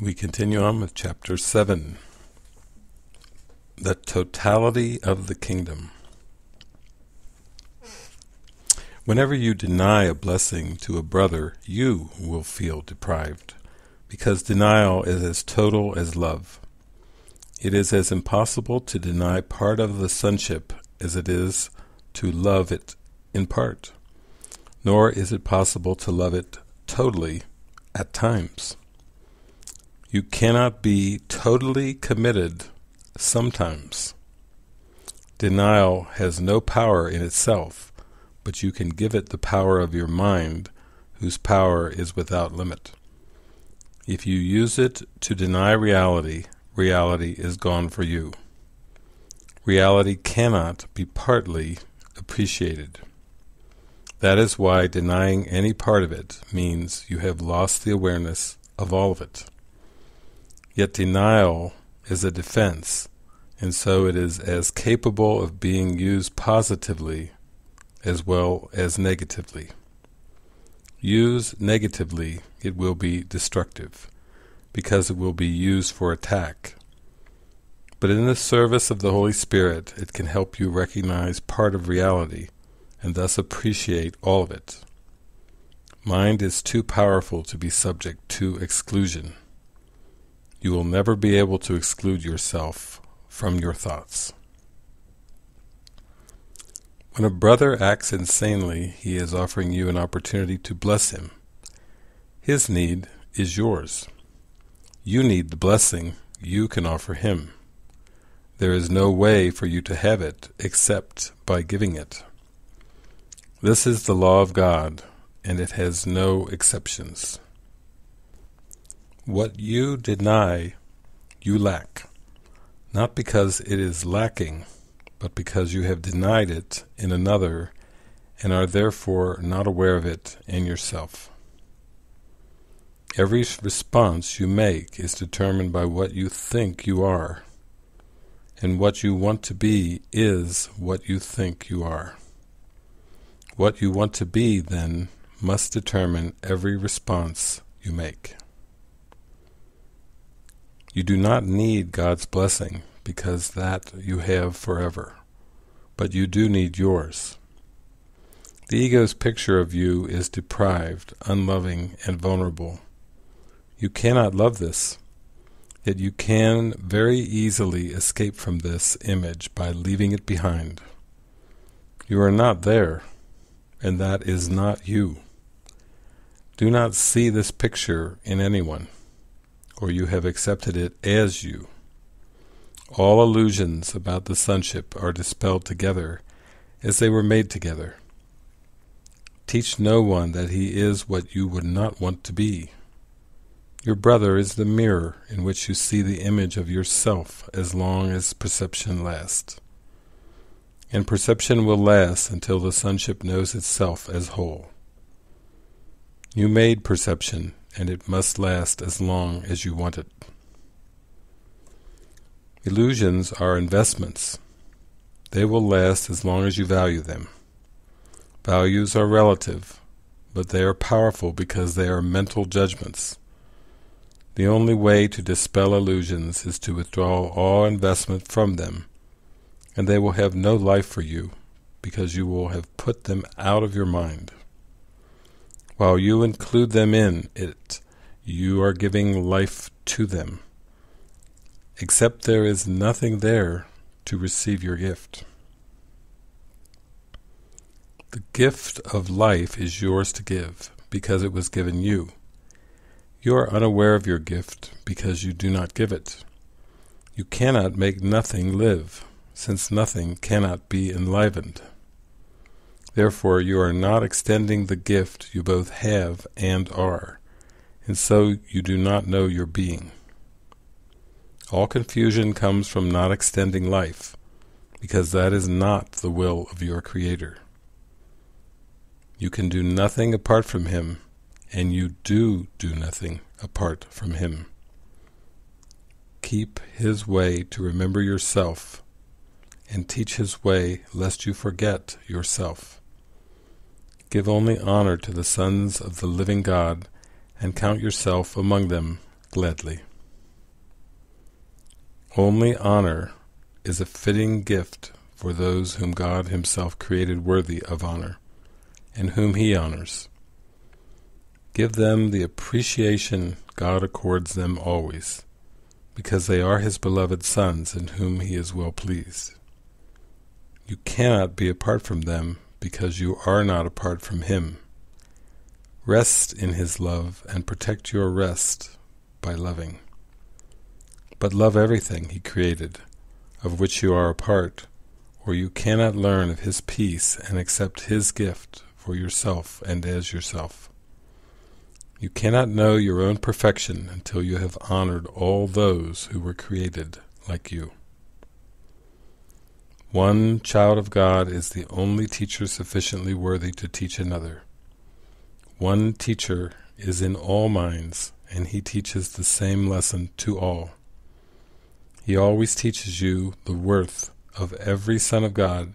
We continue on with Chapter 7, The Totality of the Kingdom. Whenever you deny a blessing to a brother, you will feel deprived, because denial is as total as love. It is as impossible to deny part of the sonship as it is to love it in part, nor is it possible to love it totally at times. You cannot be totally committed sometimes. Denial has no power in itself, but you can give it the power of your mind, whose power is without limit. If you use it to deny reality, reality is gone for you. Reality cannot be partly appreciated. That is why denying any part of it means you have lost the awareness of all of it. Yet denial is a defense, and so it is as capable of being used positively as well as negatively. Used negatively, it will be destructive, because it will be used for attack. But in the service of the Holy Spirit, it can help you recognize part of reality, and thus appreciate all of it. Mind is too powerful to be subject to exclusion. You will never be able to exclude yourself from your thoughts. When a brother acts insanely, he is offering you an opportunity to bless him. His need is yours. You need the blessing you can offer him. There is no way for you to have it except by giving it. This is the law of God, and it has no exceptions. What you deny, you lack, not because it is lacking, but because you have denied it in another and are therefore not aware of it in yourself. Every response you make is determined by what you think you are, and what you want to be is what you think you are. What you want to be, then, must determine every response you make. You do not need God's blessing, because that you have forever, but you do need yours. The ego's picture of you is deprived, unloving, and vulnerable. You cannot love this, yet you can very easily escape from this image by leaving it behind. You are not there, and that is not you. Do not see this picture in anyone, or you have accepted it as you. All illusions about the sonship are dispelled together, as they were made together. Teach no one that he is what you would not want to be. Your brother is the mirror in which you see the image of yourself as long as perception lasts. And perception will last until the sonship knows itself as whole. You made perception, and it must last as long as you want it. Illusions are investments. They will last as long as you value them. Values are relative, but they are powerful because they are mental judgments. The only way to dispel illusions is to withdraw all investment from them, and they will have no life for you, because you will have put them out of your mind. While you include them in it, you are giving life to them, except there is nothing there to receive your gift. The gift of life is yours to give, because it was given you. You are unaware of your gift, because you do not give it. You cannot make nothing live, since nothing cannot be enlivened. Therefore, you are not extending the gift you both have and are, and so you do not know your being. All confusion comes from not extending life, because that is not the will of your Creator. You can do nothing apart from Him, and you do nothing apart from Him. Keep His way to remember yourself, and teach His way, lest you forget yourself. Give only honor to the sons of the living God, and count yourself among them gladly. Only honor is a fitting gift for those whom God Himself created worthy of honor, and whom He honors. Give them the appreciation God accords them always, because they are His beloved sons in whom He is well pleased. You cannot be apart from them, because you are not apart from Him. Rest in His love and protect your rest by loving. But love everything He created, of which you are a part, or you cannot learn of His peace and accept His gift for yourself and as yourself. You cannot know your own perfection until you have honored all those who were created like you. One child of God is the only teacher sufficiently worthy to teach another. One teacher is in all minds, and he teaches the same lesson to all. He always teaches you the worth of every son of God,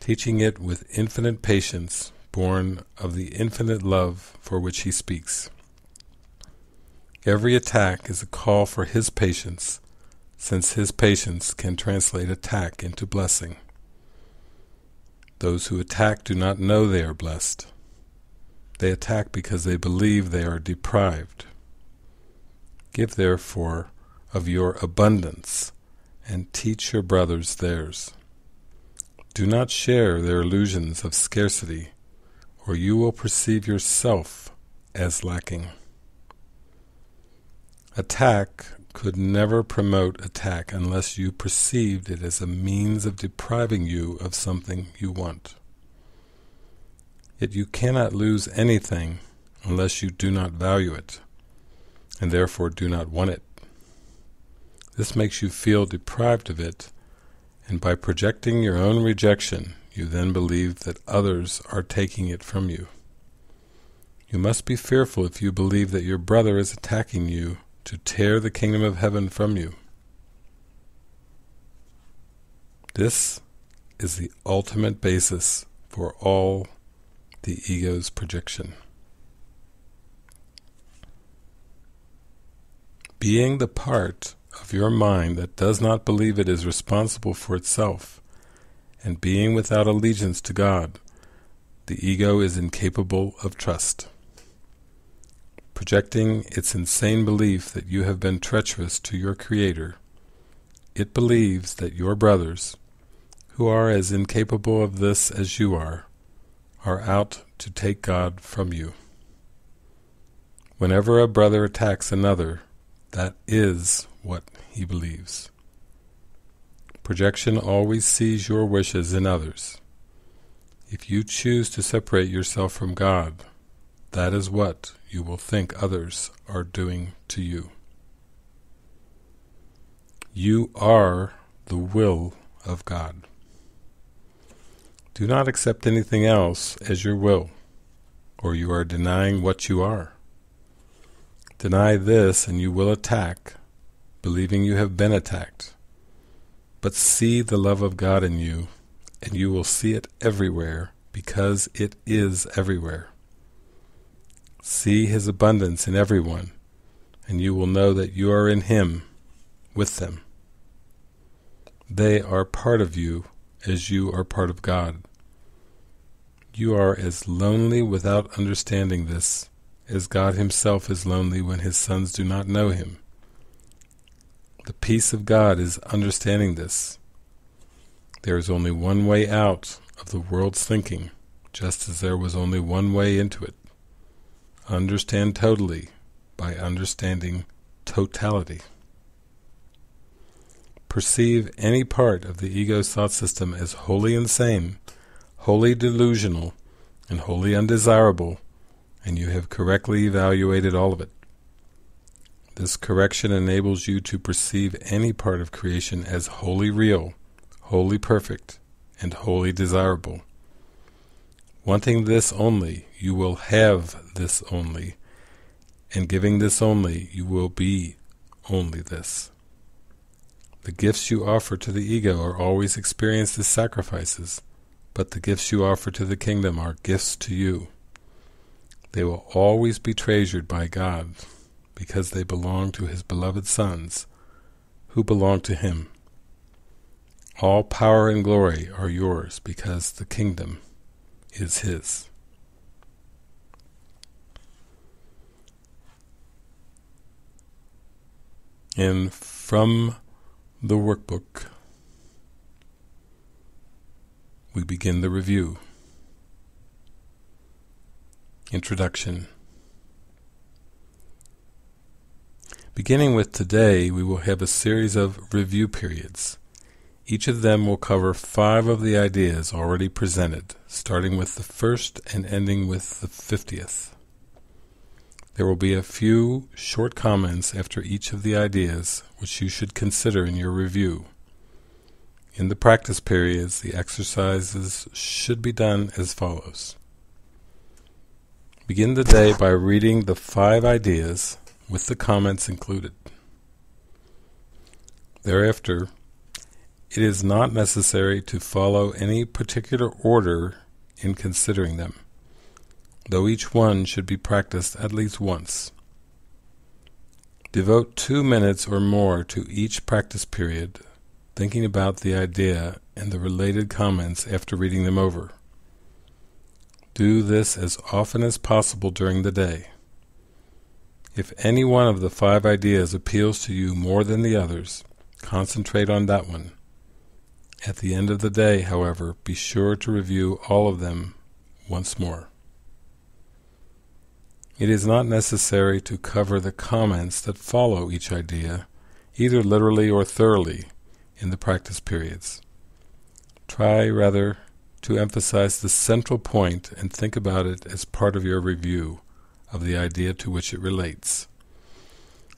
teaching it with infinite patience, born of the infinite love for which he speaks. Every attack is a call for his patience, since his patience can translate attack into blessing. Those who attack do not know they are blessed. They attack because they believe they are deprived. Give therefore of your abundance, and teach your brothers theirs. Do not share their illusions of scarcity, or you will perceive yourself as lacking. Attack could never promote attack unless you perceived it as a means of depriving you of something you want. Yet you cannot lose anything unless you do not value it, and therefore do not want it. This makes you feel deprived of it, and by projecting your own rejection, you then believe that others are taking it from you. You must be fearful if you believe that your brother is attacking you to tear the kingdom of heaven from you. This is the ultimate basis for all the ego's projection. Being the part of your mind that does not believe it is responsible for itself, and being without allegiance to God, the ego is incapable of trust. Projecting its insane belief that you have been treacherous to your Creator, it believes that your brothers, who are as incapable of this as you are out to take God from you. Whenever a brother attacks another, that is what he believes. Projection always sees your wishes in others. If you choose to separate yourself from God, that is what you will think others are doing to you. You are the will of God. Do not accept anything else as your will, or you are denying what you are. Deny this and you will attack, believing you have been attacked. But see the love of God in you, and you will see it everywhere, because it is everywhere. See His abundance in everyone, and you will know that you are in Him, with them. They are part of you, as you are part of God. You are as lonely without understanding this, as God Himself is lonely when His sons do not know Him. The peace of God is understanding this. There is only one way out of the world's thinking, just as there was only one way into it. Understand totally by understanding totality. Perceive any part of the ego's thought system as wholly insane, wholly delusional, and wholly undesirable, and you have correctly evaluated all of it. This correction enables you to perceive any part of creation as wholly real, wholly perfect, and wholly desirable. Wanting this only, you will have this only, and giving this only, you will be only this. The gifts you offer to the ego are always experienced as sacrifices, but the gifts you offer to the kingdom are gifts to you. They will always be treasured by God, because they belong to His beloved sons, who belong to him. All power and glory are yours, because the kingdom is his. And from the workbook, we begin the review. Introduction. Beginning with today, we will have a series of review periods. Each of them will cover 5 of the ideas already presented, starting with the 1st and ending with the 50th. There will be a few short comments after each of the ideas which you should consider in your review. In the practice periods, the exercises should be done as follows. Begin the day by reading the 5 ideas with the comments included. Thereafter, it is not necessary to follow any particular order in considering them, though each one should be practiced at least once. Devote 2 minutes or more to each practice period, thinking about the idea and the related comments after reading them over. Do this as often as possible during the day. If any one of the 5 ideas appeals to you more than the others, concentrate on that one. At the end of the day, however, be sure to review all of them once more. It is not necessary to cover the comments that follow each idea, either literally or thoroughly, in the practice periods. Try, rather, to emphasize the central point and think about it as part of your review of the idea to which it relates.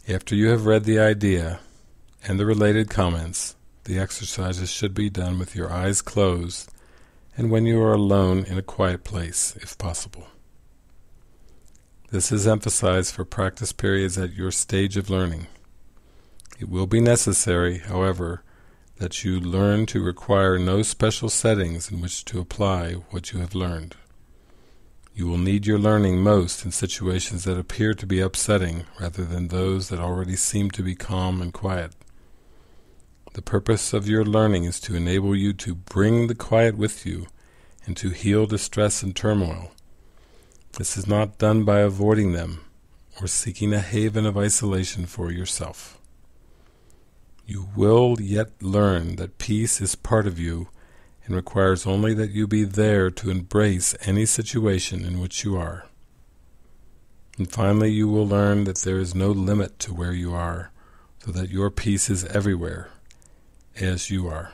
After you have read the idea and the related comments, the exercises should be done with your eyes closed and when you are alone in a quiet place, if possible. This is emphasized for practice periods at your stage of learning. It will be necessary, however, that you learn to require no special settings in which to apply what you have learned. You will need your learning most in situations that appear to be upsetting rather than those that already seem to be calm and quiet. The purpose of your learning is to enable you to bring the quiet with you and to heal distress and turmoil. This is not done by avoiding them or seeking a haven of isolation for yourself. You will yet learn that peace is part of you and requires only that you be there to embrace any situation in which you are. And finally, you will learn that there is no limit to where you are, so that your peace is everywhere, as you are.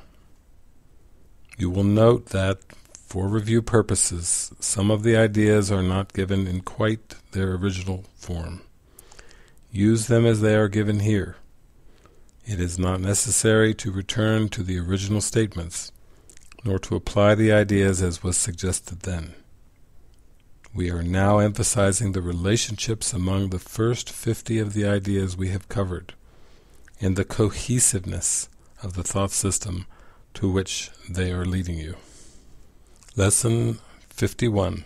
You will note that for review purposes, some of the ideas are not given in quite their original form. Use them as they are given here. It is not necessary to return to the original statements, nor to apply the ideas as was suggested then. We are now emphasizing the relationships among the first 50 of the ideas we have covered, and the cohesiveness of the thought system to which they are leading you. Lesson 51.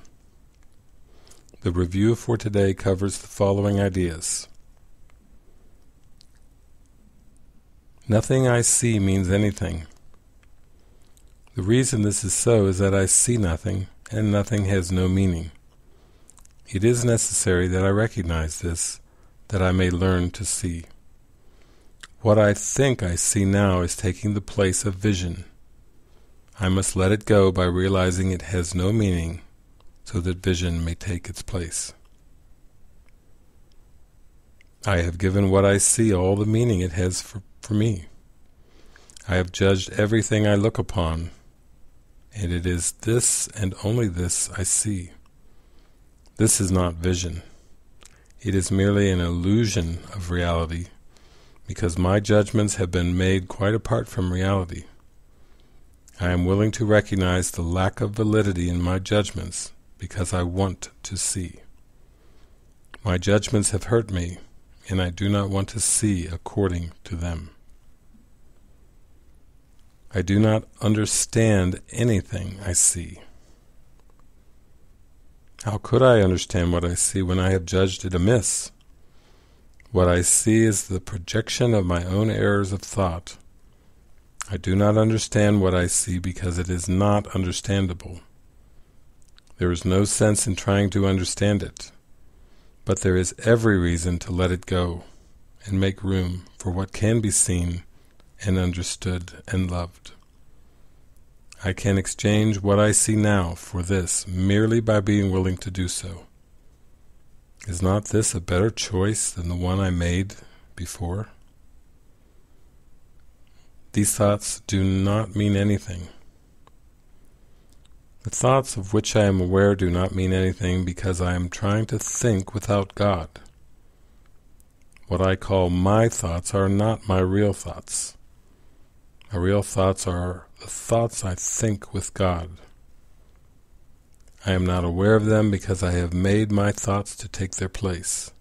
The review for today covers the following ideas. Nothing I see means anything. The reason this is so is that I see nothing, and nothing has no meaning. It is necessary that I recognize this, that I may learn to see. What I think I see now is taking the place of vision. I must let it go by realizing it has no meaning, so that vision may take its place. I have given what I see all the meaning it has for me. I have judged everything I look upon, and it is this and only this I see. This is not vision. It is merely an illusion of reality, because my judgments have been made quite apart from reality. I am willing to recognize the lack of validity in my judgments, because I want to see. My judgments have hurt me, and I do not want to see according to them. I do not understand anything I see. How could I understand what I see when I have judged it amiss? What I see is the projection of my own errors of thought. I do not understand what I see because it is not understandable. There is no sense in trying to understand it, but there is every reason to let it go and make room for what can be seen and understood and loved. I can exchange what I see now for this merely by being willing to do so. Is not this a better choice than the one I made before? These thoughts do not mean anything. The thoughts of which I am aware do not mean anything because I am trying to think without God. What I call my thoughts are not my real thoughts. My real thoughts are the thoughts I think with God. I am not aware of them because I have made my thoughts to take their place.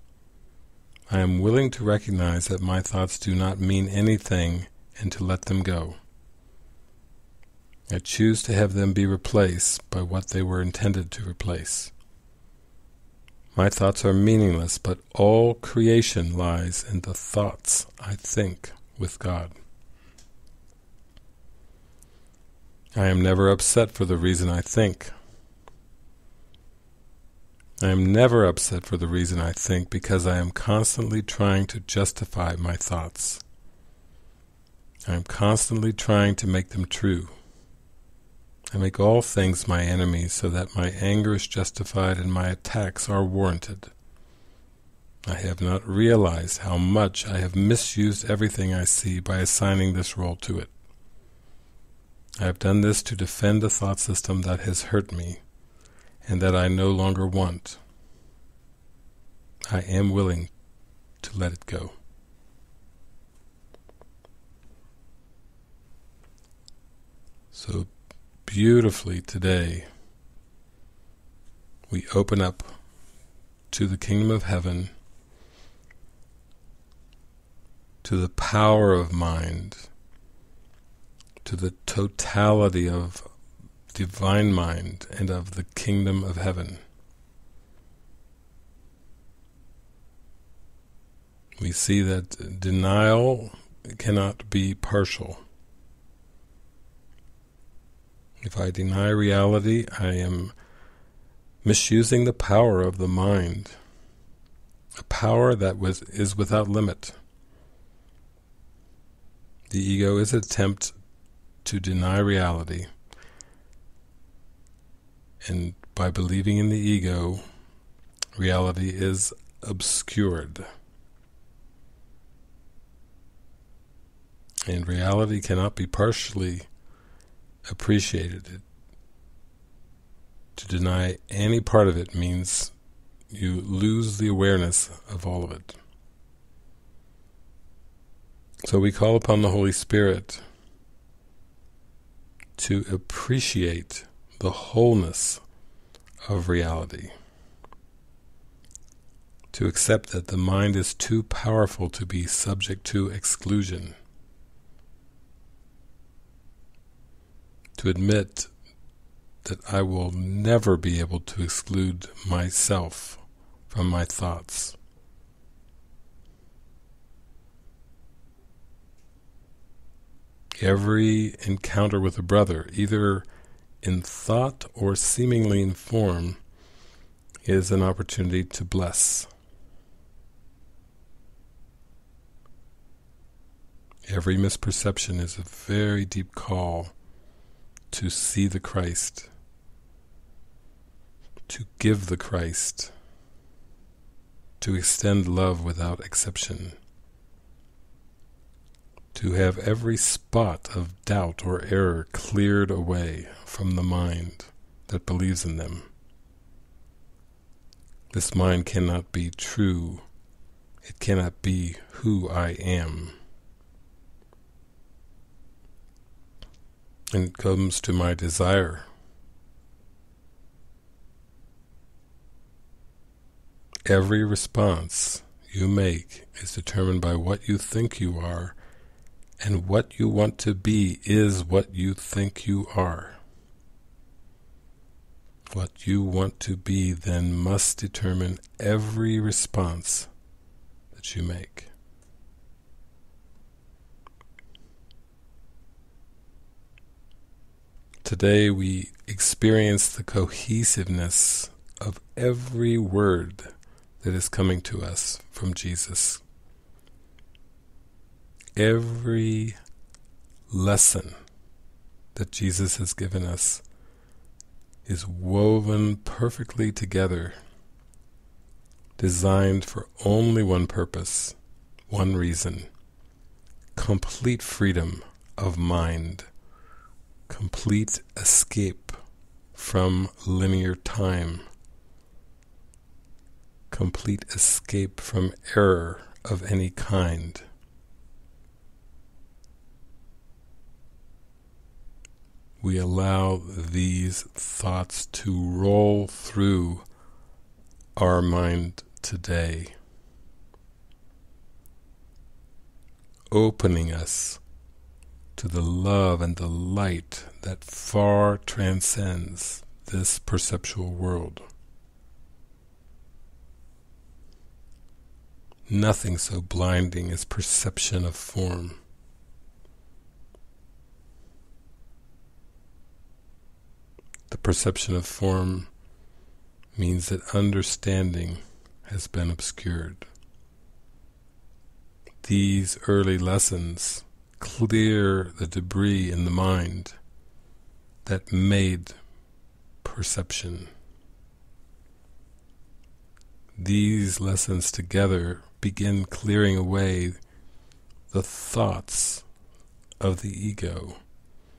I am willing to recognize that my thoughts do not mean anything and to let them go. I choose to have them be replaced by what they were intended to replace. My thoughts are meaningless, but all creation lies in the thoughts I think with God. I am never upset for the reason I think. I am never upset for the reason I think because I am constantly trying to justify my thoughts. I am constantly trying to make them true. I make all things my enemies so that my anger is justified and my attacks are warranted. I have not realized how much I have misused everything I see by assigning this role to it. I have done this to defend a thought system that has hurt me and that I no longer want. I am willing to let it go. So beautifully today, we open up to the Kingdom of Heaven, to the power of mind, to the totality of divine mind and of the Kingdom of Heaven. We see that denial cannot be partial. If I deny reality, I am misusing the power of the mind, a power that is without limit. The ego is an attempt to deny reality, and by believing in the ego, reality is obscured. And reality cannot be partially appreciated. To deny any part of it means you lose the awareness of all of it. So we call upon the Holy Spirit to appreciate the wholeness of reality, to accept that the mind is too powerful to be subject to exclusion, to admit that I will never be able to exclude myself from my thoughts. Every encounter with a brother, either in thought or seemingly in form, is an opportunity to bless. Every misperception is a very deep call to see the Christ, to give the Christ, to extend love without exception, to have every spot of doubt or error cleared away from the mind that believes in them. This mind cannot be true. It cannot be who I am. And it comes to my desire. Every response you make is determined by what you think you are, and what you want to be is what you think you are. What you want to be then must determine every response that you make. Today we experience the cohesiveness of every word that is coming to us from Jesus. Every lesson that Jesus has given us is woven perfectly together, designed for only one purpose, one reason: complete freedom of mind, complete escape from linear time, complete escape from error of any kind. We allow these thoughts to roll through our mind today, opening us to the love and the light that far transcends this perceptual world. Nothing so blinding as perception of form. The perception of form means that understanding has been obscured. These early lessons clear the debris in the mind that made perception. These lessons together begin clearing away the thoughts of the ego,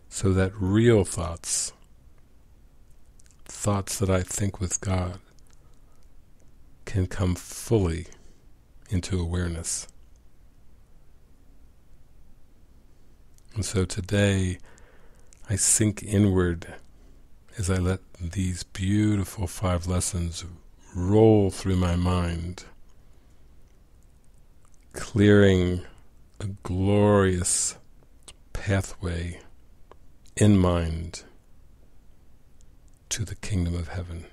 so that real thoughts, thoughts that I think with God, can come fully into awareness. And so today, I sink inward as I let these beautiful 5 lessons roll through my mind, clearing a glorious pathway in mind to the kingdom of heaven,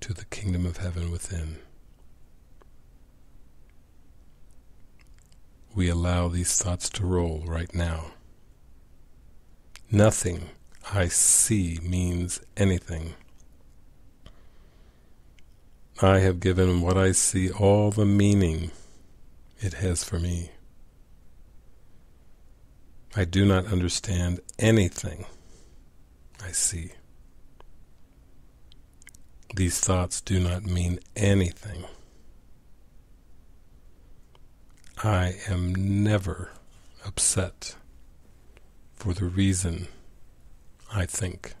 to the kingdom of heaven within. We allow these thoughts to roll right now. Nothing I see means anything. I have given what I see all the meaning it has for me. I do not understand anything I see. These thoughts do not mean anything. I am never upset for the reason I think.